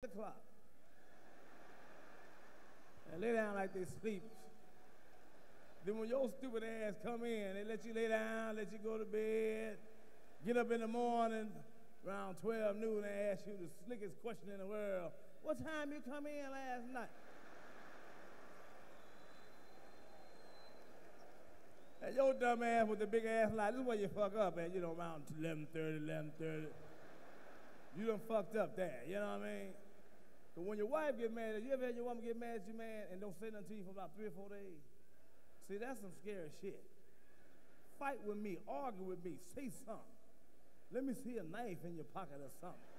The clock and lay down like they sleep. Then when your stupid ass come in, they let you lay down, let you go to bed, get up in the morning around 12 noon and ask you the slickest question in the world. What time you come in last night? And your dumb ass with the big ass light, this is where you fuck up at, you know, around 11:30. You done fucked up there, you know what I mean? But when your wife get mad at you, ever had your woman get mad at you, man, and don't say nothing to you for about 3 or 4 days? See, that's some scary shit. Fight with me, argue with me, say something. Let me see a knife in your pocket or something.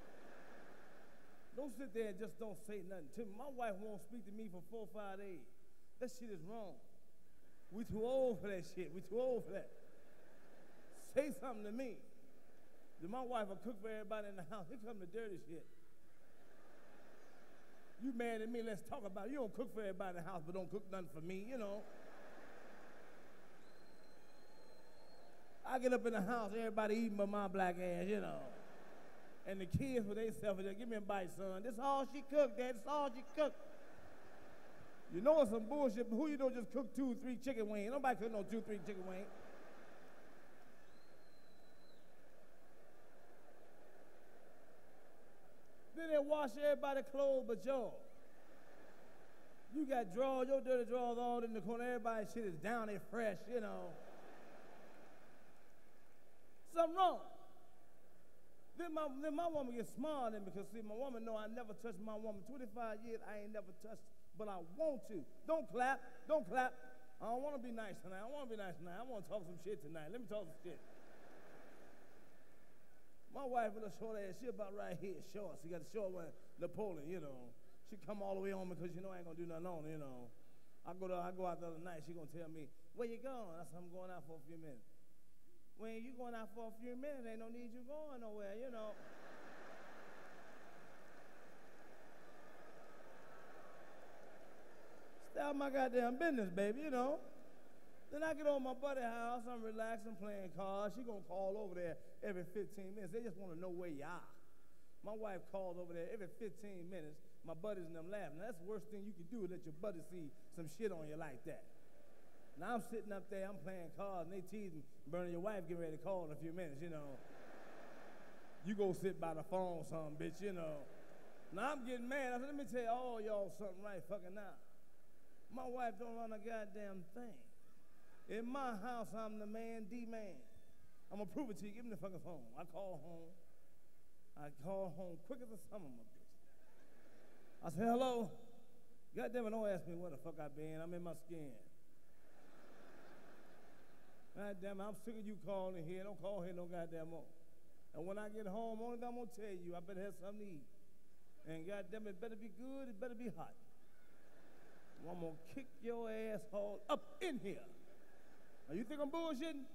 Don't sit there and just don't say nothing to me. My wife won't speak to me for 4 or 5 days. That shit is wrong. We too old for that shit. We too old for that. Say something to me. Then my wife will cook for everybody in the house. Here come the dirty shit. You mad at me, let's talk about it. You don't cook for everybody in the house, but don't cook nothing for me, you know. I get up in the house, everybody eating but my black ass, you know. And the kids with themselves, give me a bite, son. That's all she cooked, Dad, that's all she cooked. You know it's some bullshit, but who you know just cook 2 or 3 chicken wings? Nobody cook no 2 or 3 chicken wings. Then they wash everybody's clothes but yours. You got drawers, your dirty drawers all in the corner, everybody's shit is down there fresh, you know. Something wrong. Then my woman gets smarter than me because, see, my woman know I never touched my woman. 25 years, I ain't never touched her, but I want to. Don't clap, don't clap. I don't want to be nice tonight. I want to be nice tonight. I want to talk some shit tonight. Let me talk some shit. My wife with a short ass, she about right here, short. She got the short one, Napoleon, you know. She come all the way on me because, you know, I ain't going to do nothing on her, you know. I go out the other night, she going to tell me, where you going? I said, I'm going out for a few minutes. When you going out for a few minutes, ain't no need you going nowhere, you know. Stay out my goddamn business, baby, you know. Then I get on my buddy's house, I'm relaxing, playing cards. She gonna call over there every 15 minutes. They just wanna know where you are. My wife calls over there every 15 minutes. My buddies and them laughing. Now, that's the worst thing you can do, let your buddy see some shit on you like that. Now I'm sitting up there, I'm playing cards, and they teasing, Bernie, your wife getting ready to call in a few minutes, you know. You go sit by the phone, some bitch, you know. Now I'm getting mad. I said, let me tell all y'all something right fucking now. My wife don't run a goddamn thing. In my house, I'm the man, the man. I'm gonna prove it to you. Give me the fucking phone. I call home. I call home quicker than some of my bitches. I say, hello. Goddamn it, don't ask me where the fuck I been. I'm in my skin. Goddamn it, I'm sick of you calling here. Don't call here no goddamn more. And when I get home, only thing I'm gonna tell you, I better have something to eat. And goddamn it, better be good. It better be hot. Well, I'm gonna kick your asshole up in here. Now, you think I'm bullshitting?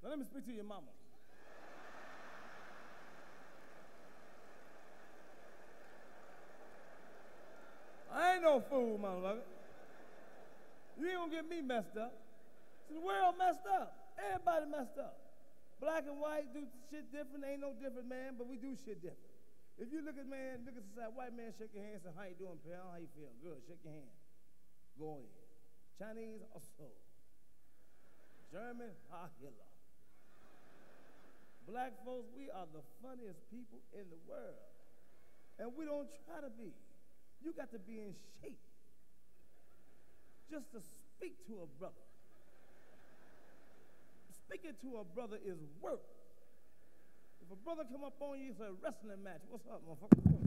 Now, let me speak to your mama. I ain't no fool, motherfucker. You ain't gonna get me messed up. See, the world messed up. Everybody messed up. Black and white do shit different. Ain't no different, man, but we do shit different. If you look at man, look at society, white man shake your hand, say, how you doing, pal? How you feel? Good, shake your hand. Go in. Chinese also. German, ha hilla. Black folks, we are the funniest people in the world. And we don't try to be. You got to be in shape just to speak to a brother. Speaking to a brother is work. If a brother come up on you, it's a wrestling match. What's up, motherfucker?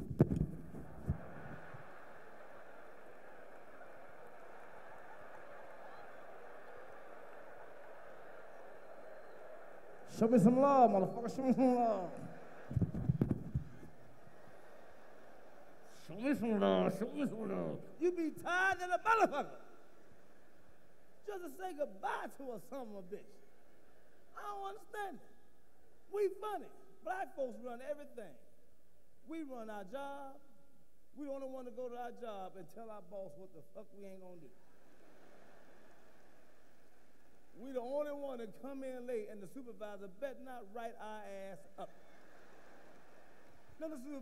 Show me some love, motherfucker. Show me some love. Show me some love. Show me some love. You be tired than a motherfucker. Just to say goodbye to a son of a bitch. I don't understand it. We funny. Black folks run everything. We run our job. We only want to go to our job and tell our boss what the fuck we ain't gonna do. We the only one to come in late and the supervisor better not write our ass up. Now the supervisor